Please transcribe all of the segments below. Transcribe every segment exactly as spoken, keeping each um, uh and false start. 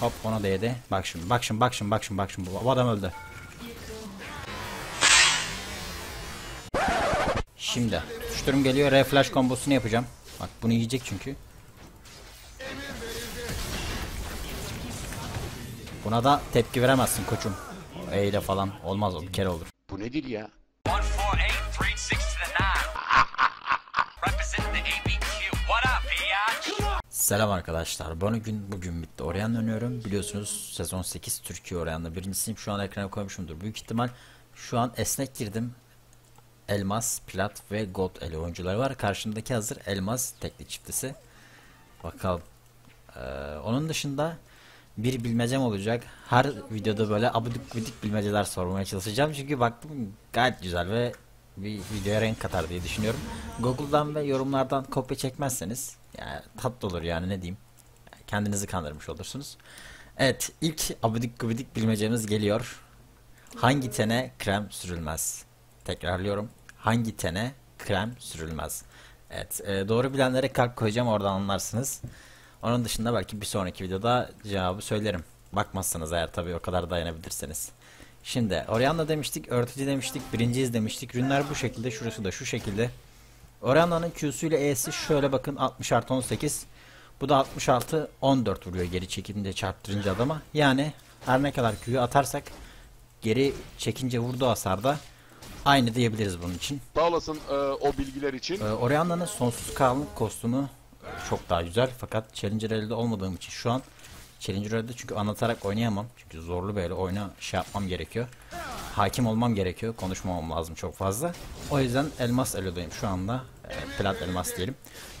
Hop ona da yedi. Bak şimdi bak şimdi bak şimdi bak şimdi bak şimdi bu adam öldü. Şimdi tutuşturum geliyor. R flash kombosunu yapacağım. Bak bunu yiyecek çünkü. Buna da tepki veremezsin koçum. O E ile falan olmaz, o bir kere olur. Bu nedir ya? Selam arkadaşlar. Bana gün bugün bitti. Orianna oynuyorum. Biliyorsunuz sezon sekiz Türkiye Orianna birincisiyim. Şu an ekrana koymuşumdur. Büyük ihtimal şu an esnek girdim. Elmas, Plat ve Gold eli oyuncuları var. Karşımdaki hazır Elmas tekli çiftisi. Bakalım. Ee, onun dışında bir bilmecem olacak. Her videoda böyle abidik bidik bilmeceler sormaya çalışacağım. Çünkü baktım gayet güzel ve bir videoya renk katar diye düşünüyorum. Google'dan ve yorumlardan kopya çekmezseniz yani tatlı olur, yani ne diyeyim. Kendinizi kandırmış olursunuz. Evet, ilk abidik gubidik bilmecemiz geliyor. Hangi tene krem sürülmez? Tekrarlıyorum. Hangi tene krem sürülmez? Evet, doğru bilenlere kalp koyacağım, oradan anlarsınız. Onun dışında belki bir sonraki videoda cevabı söylerim. Bakmazsanız eğer tabii, o kadar dayanabilirseniz. Şimdi Orianna demiştik, örtücü demiştik, birinciyiz demiştik. Rünler bu şekilde, şurası da şu şekilde. Orianna'nın Q'su ile E'si şöyle bakın, altmış artı on sekiz. Bu da altmış artı on dört vuruyor geri çekince, çarptırınca adama. Yani her ne kadar Q'yu atarsak geri çekince vurduğu hasarda aynı diyebiliriz bunun için. Sağ olasın e, o bilgiler için. E, Orianna'nın sonsuz kalınlık kostümü çok daha güzel, fakat Challenger elde olmadığım için şu an Challenger elde, çünkü anlatarak oynayamam. Çünkü zorlu böyle oyna şey yapmam gerekiyor. Hakim olmam gerekiyor. Konuşmamam lazım çok fazla. O yüzden elmas elodayım şu anda. E, plat elmas diyelim.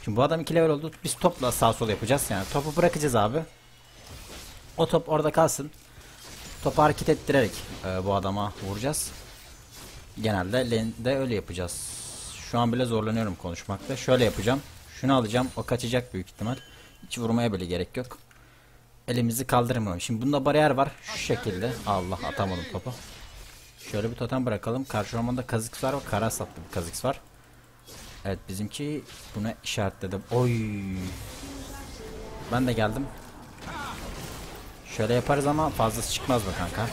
Şimdi bu adam iki level oldu. Biz topla sağ sol yapacağız. Yani topu bırakacağız abi. O top orada kalsın. Topu hareket ettirerek e, bu adama vuracağız. Genelde lane'de öyle yapacağız. Şu an bile zorlanıyorum konuşmakta. Şöyle yapacağım. Şunu alacağım. O kaçacak büyük ihtimal. Hiç vurmaya bile gerek yok. Elimizi kaldırmıyorum. Şimdi bunda bariyer var. Şu şekilde. Allah, atamadım topu. Şöyle bir totem bırakalım. Karşı ormanda Kha'Zix var ve kara satlı bir Kha'Zix var. Evet, bizimki buna işaretledim. Oy. Ben de geldim. Şöyle yaparız ama fazlası çıkmaz mı kanka?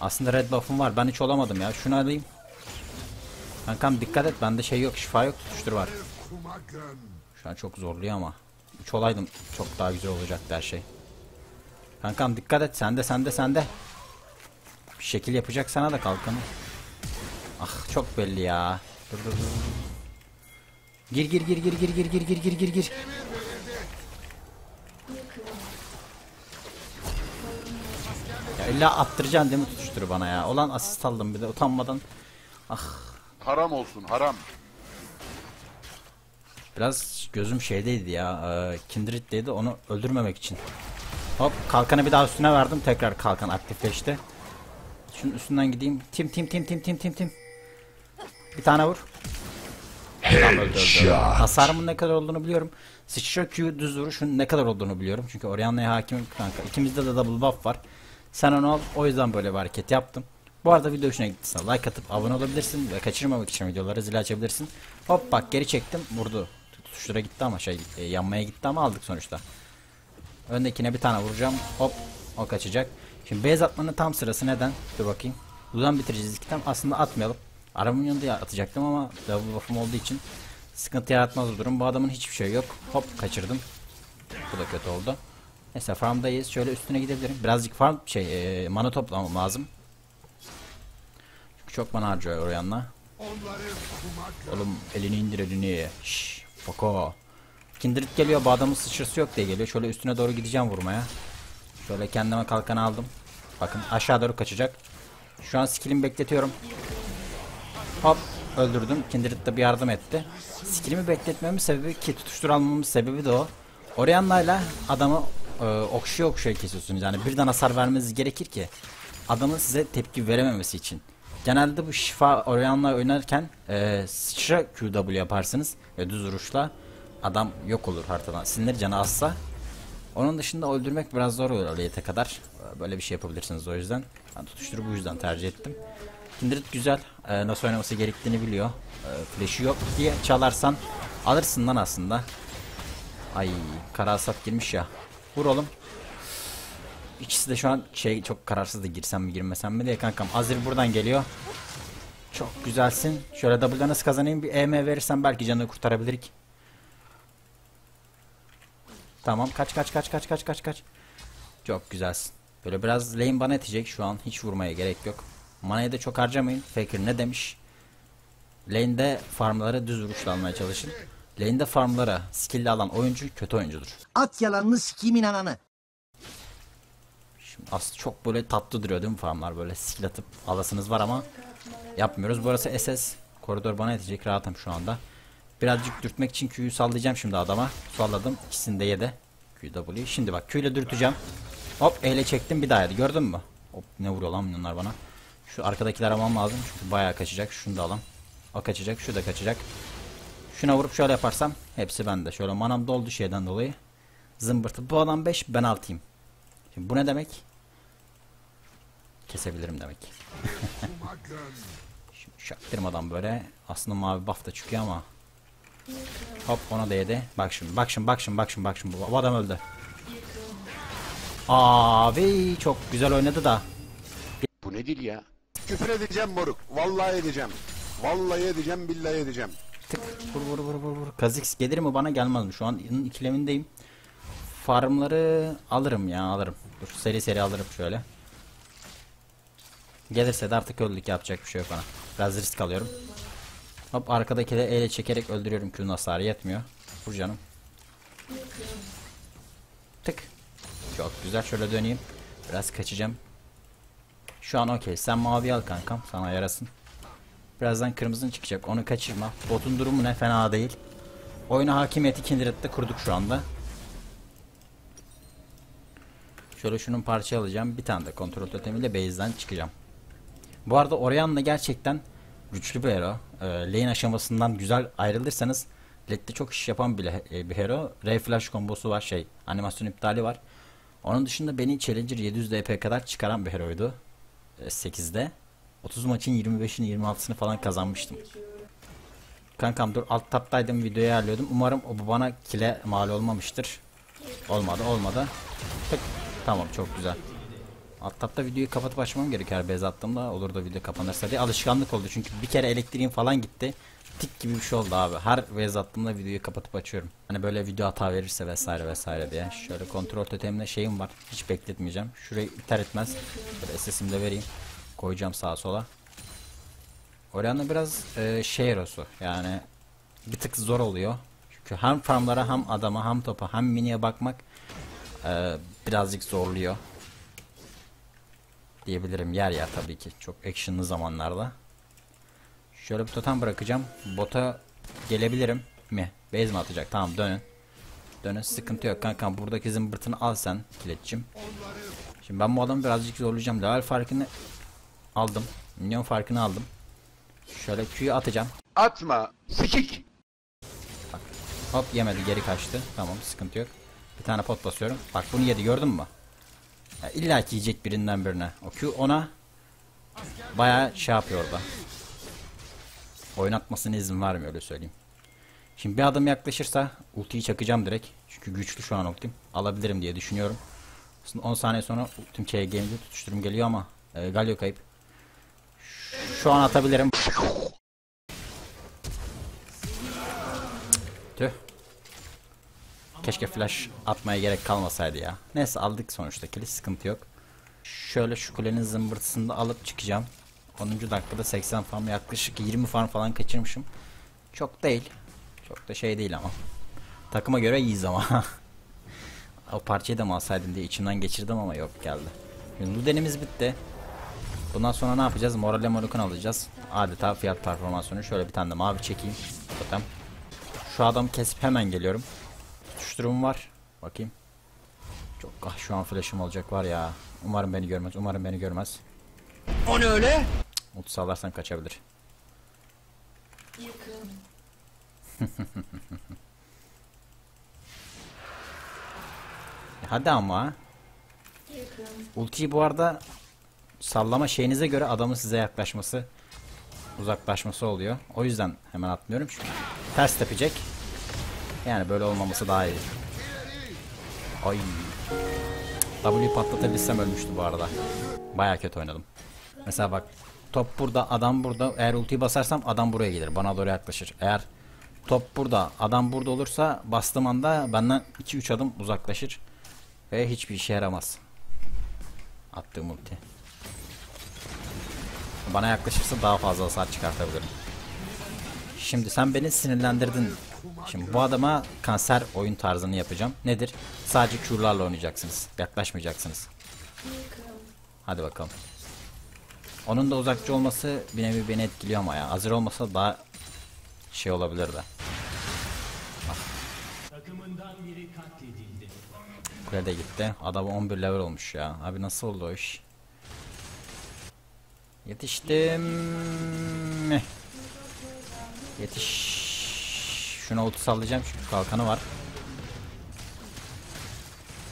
Aslında red buff'um var. Ben hiç olamadım ya. Şunu alayım. Kankam dikkat et. Bende şey yok. Şifa yok. Tutuştur var. Şu an çok zorluyor ama. üç olaydım. Çok daha güzel olacaktı her şey. Kankam dikkat et. Sende sende sende. Bir şekil yapacak sana da kalkanı. Ah çok belli ya. Dur dur dur. Gir gir gir gir gir gir gir gir gir gir gir. Ya illa attıracaksın değil mi tutuşturu bana ya. Olan asist aldım bir de utanmadan. Ah. Haram olsun haram. Biraz gözüm şeydeydi ya. E, Kindred'deydi, onu öldürmemek için. Hop kalkanı bir daha üstüne verdim. Tekrar kalkan aktifleşti. Şunun üstünden gideyim. Tim tim tim tim tim tim tim. Bir tane vur. Öldü, öldü, öldü. Hasarımın ne kadar olduğunu biliyorum. Sıçra Q düz vuruşun ne kadar olduğunu biliyorum. Çünkü Orianna'ya hakimim kanka. İkimizde de double buff var. Sen onu al. O yüzden böyle bir hareket yaptım. Bu arada video hoşuna gittiyse like atıp abone olabilirsin. Ve kaçırmamak için videoları zil açabilirsin. Hop bak geri çektim. Vurdu. Tutuştura gitti ama şey yanmaya gitti ama aldık sonuçta. Öndekine bir tane vuracağım. Hop. O kaçacak. Şimdi base atmanın tam sırası neden? Dur bakayım. Buradan bitireceğiz iki tam. Aslında atmayalım. Aramın yanında atacaktım ama double buff'um olduğu için sıkıntı yaratmaz bu durum. Bu adamın hiçbir şey yok. Hop kaçırdım. Bu da kötü oldu. Neyse farmdayız. Şöyle üstüne gidebilirim. Birazcık farm şey e, mana toplamam lazım. Çünkü çok mana harcıyor Orianna. Oğlum elini indir elini. Şşş. Foko. Kindred geliyor. Bu adamın sıçrısı yok diye geliyor. Şöyle üstüne doğru gideceğim vurmaya. Şöyle kendime kalkanı aldım. Bakın aşağı doğru kaçacak. Şu an skillimi bekletiyorum. Hop öldürdüm. Kindred de bir yardım etti. Skillimi bekletmemin sebebi ki tutuştur almamın sebebi de o. Orianna'yla adamı e, okşuya okşuya kesiyorsunuz. Yani birden hasar vermeniz gerekir ki adamın size tepki verememesi için. Genelde bu şifa Orianna oynarken e, sıçra Q W yaparsınız. Ve düz vuruşla adam yok olur haritadan. Sinir canı azsa. Onun dışında öldürmek biraz zor olur aleyete kadar. Böyle bir şey yapabilirsiniz o yüzden. Ben tutuşturu bu yüzden tercih ettim. Kindred güzel. Ee, nasıl oynaması gerektiğini biliyor. Ee, flash'ı yok diye çalarsan alırsın lan aslında. Ay kara asat girmiş ya. Vur oğlum. İkisi de şu an şey çok kararsız da girsem mi girmesem mi diye kankam. Azir buradan geliyor. Çok güzelsin. Şöyle W'da nasıl kazanayım? Bir E M verirsen belki canını kurtarabilirik. Tamam. Kaç kaç kaç kaç kaç kaç kaç. Çok güzelsin. Böyle biraz lane bana yetecek şu an. Hiç vurmaya gerek yok. Manayı da çok harcamayın. Fakir ne demiş? Lane'de farmlara düz vuruşla almaya çalışın. Lane'de farmlara skill'li alan oyuncu kötü oyuncudur. At yalanını sikimin ananı. Şimdi aslında çok böyle tatlı duruyor değil mi farmlar? Böyle skill atıp alasınız var ama yapmıyoruz. Burası S S. Koridor bana yetecek. Rahatım şu anda. Birazcık dürtmek için Q'yu sallayacağım şimdi adama. Salladım. İkisini de yedi. Q'yu. Şimdi bak Q ile dürteceğim. Hop ele çektim bir daha yedi. Gördün mü? Hop ne vuruyor lan bunlar bana. Şu arkadakiler almam lazım. Çünkü bayağı kaçacak. Şunu da alalım. O kaçacak. Şu da kaçacak. Şuna vurup şöyle yaparsam hepsi bende. Şöyle manam doldu şeyden dolayı. Zımbırtı. Bu adam beş ben altıyım. Şimdi bu ne demek? Kesebilirim demek. Şimdi şaktırmadan böyle. Aslında mavi buff da çıkıyor ama. Hop ona da yedi. Bak şimdi bak şimdi bak şimdi bak şimdi. Bak şimdi. Bu adam öldü. Abi çok güzel oynadı da. Bu ne dil ya? Küfür edeceğim moruk. Vallahi edeceğim. Vallahi edeceğim billahi edeceğim. Tık vur vur vur vur vur. Kha'zix gelir mi bana gelmez mi? Şu an ikilemindeyim. Farmları alırım ya alırım. Dur seri seri alırım şöyle. Gelirse de artık öldük yapacak bir şey yok bana. Biraz risk alıyorum. Hop arkadaki de ele çekerek öldürüyorum. Q'nun hasarı yetmiyor. Vur canım. Tık. Çok güzel şöyle döneyim. Biraz kaçacağım. Şu an okey. Sen mavi al kankam. Sana yarasın. Birazdan kırmızın çıkacak. Onu kaçırma. Botun durumu ne fena değil. Oyuna hakimiyeti Kindred'de kurduk şu anda. Şöyle şunun parça alacağım. Bir tane de kontrol totemiyle base'den çıkacağım. Bu arada Orianna gerçekten güçlü bir hero. Ee, lane aşamasından güzel ayrılırsanız L E D'de çok iş yapan bir, bir hero. Ray flash kombosu var şey. Animasyon iptali var. Onun dışında beni Challenger yedi yüz D P kadar çıkaran bir heroydu. sekizde. otuz maçın yirmi beşini yirmi altısını falan kazanmıştım. Kankam dur alt taptaydım videoyu ayarlıyordum. Umarım o bana kile mal olmamıştır. Olmadı olmadı. Tık. Tamam çok güzel. Alt tapta videoyu kapatıp açmam gerekiyor her bez attığımda. Olur da video kapanırsa diye alışkanlık oldu. Çünkü bir kere elektriğim falan gitti. Tik gibi bir şey oldu abi. Her bez attığımda videoyu kapatıp açıyorum. Hani böyle video hata verirse vesaire vesaire diye. Şöyle kontrol totemine şeyim var. Hiç bekletmeyeceğim. Şurayı iter etmez. Şöyle S S'imi de vereyim. Koyacağım sağa sola. Orianna biraz e, şey hero'su. Yani bir tık zor oluyor. Çünkü hem farmlara hem adama hem topa hem miniye bakmak e, birazcık zorluyor. Diyebilirim yer yer tabii ki. Çok action'lı zamanlarda. Şöyle bir totem bırakacağım. Bota gelebilirim mi? Base mi atacak? Tamam dönün. Dönün sıkıntı yok kankam. Buradaki zımbırtını al sen kiletçim. Şimdi ben bu adamı birazcık zorlayacağım. Level farkını aldım. Minyon farkını aldım. Şöyle Q'yu atacağım. Atma. Sikik. Bak. Hop yemedi geri kaçtı. Tamam sıkıntı yok. Bir tane pot basıyorum. Bak bunu yedi gördün mü? Ya, İlla ki yiyecek birinden birine. O Q ona bayağı şey yapıyor orada. Oynatmasına izin vermiyor öyle söyleyeyim. Şimdi bir adım yaklaşırsa ultiyi çakacağım direkt. Çünkü güçlü şu an ultim. Alabilirim diye düşünüyorum. Aslında on saniye sonra ultim K'ye gelince tutuşturum geliyor ama e, Galio kayıp. Şu an atabilirim. Tüh. Keşke flash atmaya gerek kalmasaydı ya. Neyse aldık sonuçta kili sıkıntı yok. Şöyle şu kulenin zımbırtısını da alıp çıkacağım. onuncu dakikada seksen farm yaklaşık yirmi farm falan kaçırmışım. Çok değil. Çok da şey değil ama. Takıma göre iyiyiz ama. O parçayı da mı alsaydım diye içimden geçirdim ama yok geldi. Şimdi Luden'imiz bitti. Bundan sonra ne yapacağız? Morale morukun alacağız. Adeta fiyat performansını şöyle bir tane de mavi çekeyim. Totem. Şu adamı kesip hemen geliyorum. Tutuşturum var. Bakayım. Çok ah şu an flash'ım olacak var ya. Umarım beni görmez. Umarım beni görmez. O ne öyle? Ulti sallarsan kaçabilir. Hadi ama. Ultiyi bu arada sallama şeyinize göre adamın size yaklaşması, uzaklaşması oluyor. O yüzden hemen atmıyorum çünkü ters tepecek. Yani böyle olmaması daha iyi. Ay. W patlatabilsem ölmüştü bu arada. Baya kötü oynadım. Mesela bak, top burada, adam burada. Eğer ultiyi basarsam adam buraya gelir, bana doğru yaklaşır. Eğer top burada, adam burada olursa bastığım anda benden iki üç adım uzaklaşır ve hiçbir işe yaramaz attığım ulti. Bana yaklaşırsa daha fazla hasar çıkartabilirim. Şimdi sen beni sinirlendirdin. Şimdi bu adama kanser oyun tarzını yapacağım. Nedir? Sadece Q'larla oynayacaksınız. Yaklaşmayacaksınız. Hadi bakalım. Onun da uzakçı olması bir nevi beni etkiliyor ama ya. Hazır olmasa daha şey olabilirdi. Kule de gitti. Adam on bir level olmuş ya. Abi nasıl oldu o iş? Yetiştim mi? Yetiş. Şuna ulti sallayacağım çünkü kalkanı var.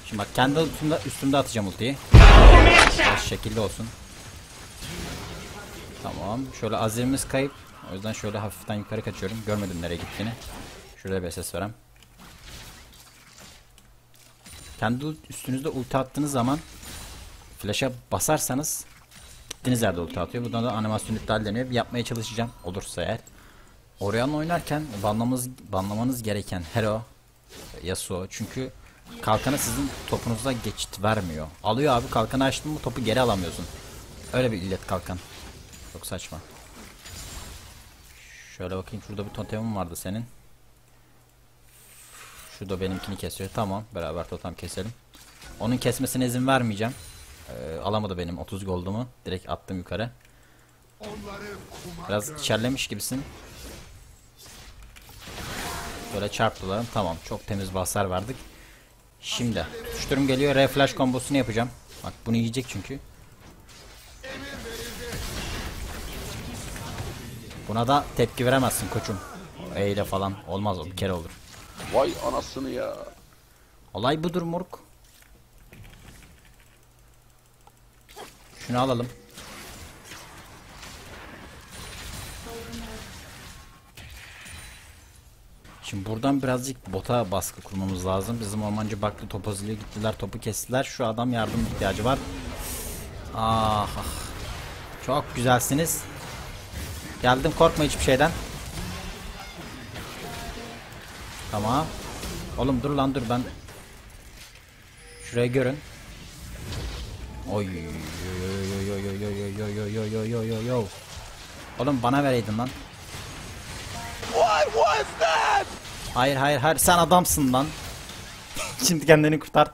Şimdi bak, kendi üstümde, üstümde atacağım ultiyi. Şekilli olsun. Tamam. Şöyle azirimiz kayıp. O yüzden şöyle hafiften yukarı kaçıyorum. Görmedim nereye gittiğini. Şurada bir ses verem. Kendi üstünüzde ulti attığınız zaman flash'a basarsanız gittiğiniz yerde ulti atıyor. Buradan da animasyon iptal deniyor. Bir yapmaya çalışacağım. Olursa eğer. Orianna oynarken banlamanız, banlamanız gereken hero Yasuo. Çünkü kalkanı sizin topunuza geçit vermiyor. Alıyor abi, kalkanı açtın mı topu geri alamıyorsun. Öyle bir illet kalkan. Çok saçma. Şöyle bakayım, şurada bir totemim vardı senin. Şu da benimkini kesiyor. Tamam, beraber totem keselim. Onun kesmesine izin vermeyeceğim. Ee, alamadı benim otuz goldumu. Direkt attım yukarı. Biraz içerlemiş gibisin. Böyle çarptılar. Tamam, çok temiz bir hasar verdik. Şimdi tutuşturum geliyor. R flash kombosunu yapacağım. Bak bunu yiyecek çünkü. Buna da tepki veremezsin koçum. E ile falan olmaz, o bir kere olur. Vay anasını ya. Olay budur moruk. Şunu alalım. Şimdi buradan birazcık bota baskı kurmamız lazım. Bizim ormancı baktı, topozluya gittiler, topu kestiler. Şu adam yardım ihtiyacı var. Ah, ah. Çok güzelsiniz. Geldim, korkma hiçbir şeyden. Tamam. Oğlum dur lan dur ben. Şurayı görün. Oy. Oğlum bana vereydin lan. What was that? Hayır hayır hayır, sen adamsın lan. Şimdi kendini kurtar.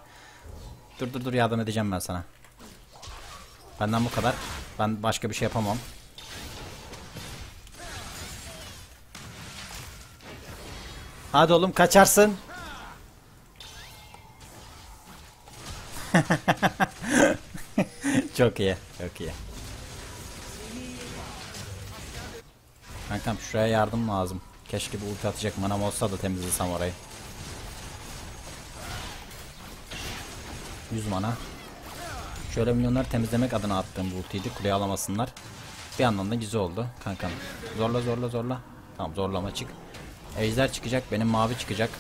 Dur dur dur, yardım edeceğim ben sana. Benden bu kadar. Ben başka bir şey yapamam. Hadi oğlum kaçarsın. Çok iyi, çok iyi. Kankam şuraya yardım lazım. Keşke bir ulti atacak manam olsa da temizlesem orayı. yüz mana. Şöyle milyonları temizlemek adına attığım bu ultiydi. Kuleye alamasınlar. Bir anlamda güzel oldu kankam. Zorla zorla zorla. Tamam, zorlama çık. Ejder çıkacak, benim mavi çıkacak.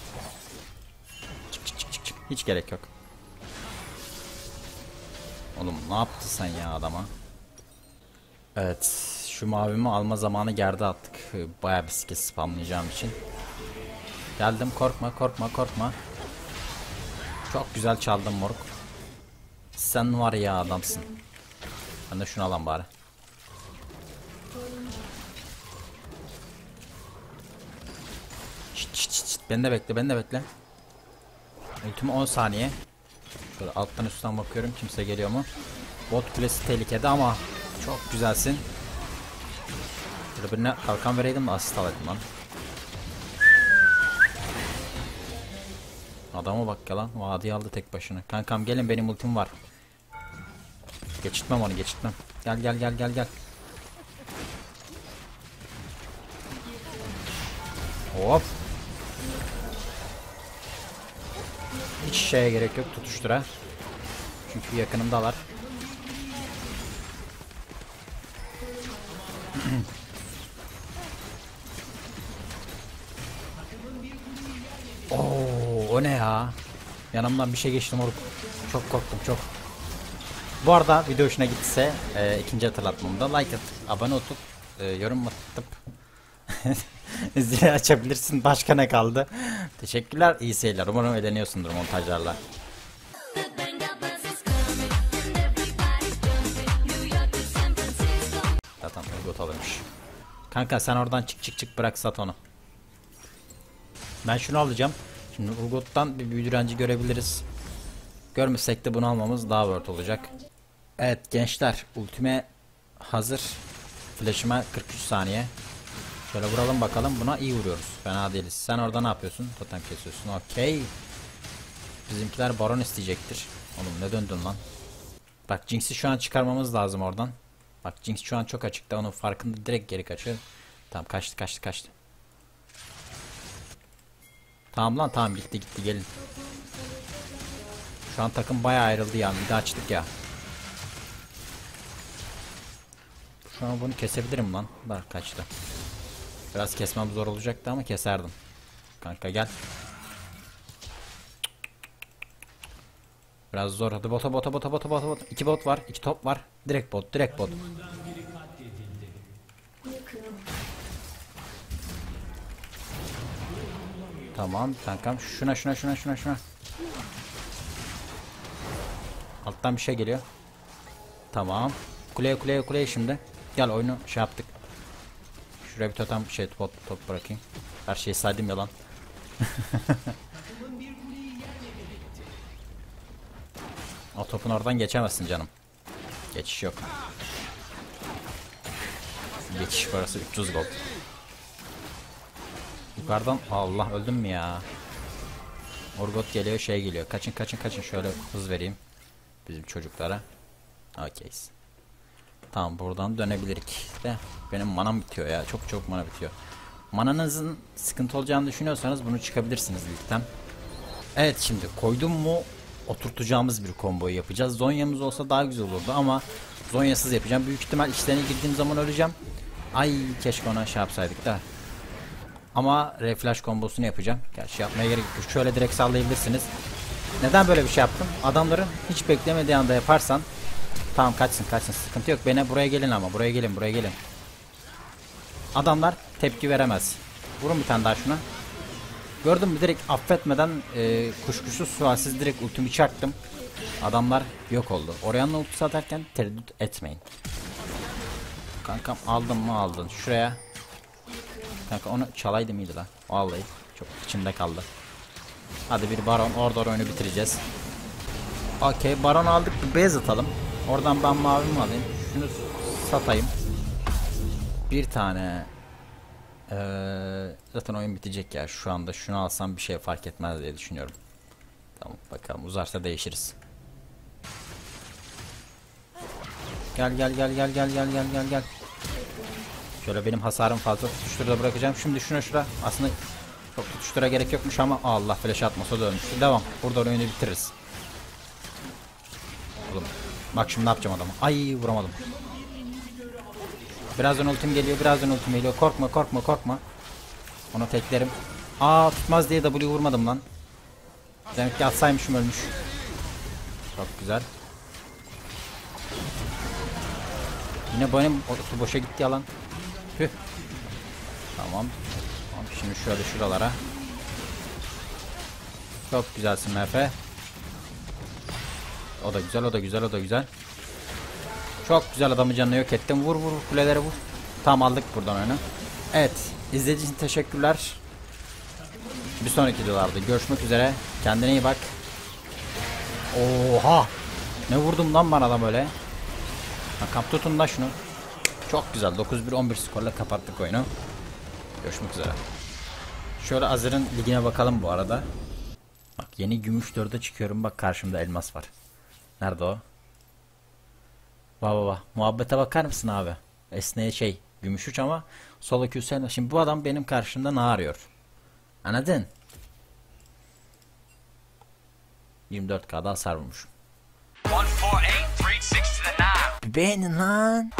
Çık çık çık çık çık. Hiç gerek yok. Oğlum ne yaptı sen ya adama? Evet. Şu mavimi alma zamanı geride attık. Bayağı bir skill spamlayacağım için. Geldim, korkma korkma korkma. Çok güzel çaldım moruk. Sen var ya adamsın. Ben de şunu alan bari. Çıt çıt çıt. Beni de bekle, beni de bekle. Ultimi on saniye. Şöyle alttan üstten bakıyorum, kimse geliyor mu? Bot kulesi tehlikede ama çok güzelsin. Birine kalkan vereydim de asist alaydım lan. Adama bak ya lan. Vadiyi aldı tek başına. Kankam gelin, benim ultim var. Geçitmem onu, geçitmem. Gel gel gel gel gel. Hop. Hiç şeye gerek yok, tutuştura. Çünkü yakınımdalar. Oo, o ne ya? Yanımdan bir şey geçti moruk. Çok korktum çok. Bu arada video hoşuna gitse e, ikinci hatırlatmamda like atıp abone olup e, yorum atıp zili açabilirsin. Başka ne kaldı? Teşekkürler, iyi seyirler. Umarım eğleniyorsundur montajlarla. Zaten bot alırmış. Kanka sen oradan çık çık çık, bırak sat onu. Ben şunu alacağım. Şimdi Urgot'tan bir büyü direnci görebiliriz. Görmesek de bunu almamız daha worth olacak. Evet gençler, ultime hazır. Flash'ıma kırk üç saniye. Şöyle vuralım bakalım, buna iyi vuruyoruz. Fena değiliz. Sen orada ne yapıyorsun? Totem kesiyorsun. Okey. Bizimkiler baron isteyecektir. Oğlum ne döndün lan? Bak Jinx'i şu an çıkarmamız lazım oradan. Bak Jinx şu an çok açıkta, onun farkında, direkt geri kaçıyor. Tamam kaçtı kaçtı kaçtı. Tamam lan tamam, gitti gitti, gelin. Şu an takım bayağı ayrıldı ya, bir de açtık ya. Şu an bunu kesebilirim lan. Bak kaçtı. Biraz kesmem zor olacaktı ama keserdim. Kanka gel. Biraz zor. Hadi bota bota bota bota bota bota. İki bot var, iki top var. Direkt bot, direkt bot. Tamam kankam. Şuna şuna şuna şuna şuna. Alttan bir şey geliyor. Tamam. Kuleye kuleye kuleye şimdi. Gel, oyunu şey yaptık. Şuraya bir totem şey top, top bırakayım. Her şeyi saydım yalan. O topun oradan geçemezsin canım. Geçiş yok. Geçiş parası üç yüz gold. Yukarıdan Allah, öldüm mü ya? Urgot geliyor, şey geliyor. Kaçın kaçın kaçın, şöyle hız vereyim bizim çocuklara. Okeyiz. Tamam buradan dönebilirik de, benim manam bitiyor ya, çok çok mana bitiyor. Mananızın sıkıntı olacağını düşünüyorsanız bunu çıkabilirsiniz lütfen. Evet şimdi koydum mu oturtacağımız bir komboyu yapacağız. Zonya'mız olsa daha güzel olurdu ama Zonya'sız yapacağım. Büyük ihtimal işlerine girdiğim zaman öleceğim. Ay keşke ona şey yapsaydık da. Ama reflash kombosunu yapacağım. Gerçi yapmaya gerek yok. Şöyle direkt sallayabilirsiniz. Neden böyle bir şey yaptım? Adamların hiç beklemediği anda yaparsan. Tamam kaçsın kaçsın, sıkıntı yok. Beni buraya gelin ama, buraya gelin buraya gelin. Adamlar tepki veremez. Vurun bir tane daha şuna. Gördün mü, direkt affetmeden e, kuşkusuz sualsiz direkt ultimi çaktım. Adamlar yok oldu. Orianna ultisi atarken tereddüt etmeyin. Kankam aldın mı aldın şuraya. Kanka onu çalaydı mıydı la? Vallahi çok içimde kaldı. Hadi bir baron, orada oyunu bitireceğiz. Okey baron aldık, bir base atalım. Oradan ben mavimi alayım. Şunu satayım. Bir tane. Ee, zaten oyun bitecek ya şu anda. Şunu alsam bir şey fark etmez diye düşünüyorum. Tamam bakalım, uzarsa değişiriz. Gel gel gel gel gel gel gel gel gel. Şöyle benim hasarım fazla, tutuşturda bırakacağım. Şimdi şuna şura. Aslında çok tutuştura gerek yokmuş ama Allah flash atmasa dönmüştü. Devam. Burada oyunu bitiririz. Oğlum. Bak şimdi ne yapacağım adamı. Ay vuramadım. Birazdan ultim geliyor. Birazdan ultim geliyor. Korkma korkma korkma. Onu teklerim. Aa tutmaz diye W vurmadım lan. Demek ki atsaymışım, ölmüş. Çok güzel. Yine benim otu boşa gitti yalan. Tüh. Tamam. Tamam. Şimdi şöyle şuralara. Çok güzelsin M F. O da güzel, o da güzel, o da güzel. Çok güzel, adamı canını yok ettim. Vur vur, kulelere vur. Tam aldık buradan oyunu. Evet, izlediğiniz için teşekkürler. Bir sonraki videolarda görüşmek üzere. Kendine iyi bak. Oha! Ne vurdum lan bana da böyle. Kap tutun da şunu. Çok güzel, dokuz bir on bir skorla kapattık oyunu. Görüşmek üzere. Şöyle Azir'in ligine bakalım bu arada. Bak yeni gümüş dörde çıkıyorum, bak karşımda elmas var. Nerede o? Vah vah vah. Muhabbete bakar mısın abi? Esneye şey. Gümüş üç ama sola Q S. Şimdi bu adam benim karşımda ne arıyor? Anladın? yirmi dört K'da hasar vurmuş. Beğenin lan.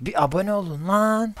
Bir abone olun lan.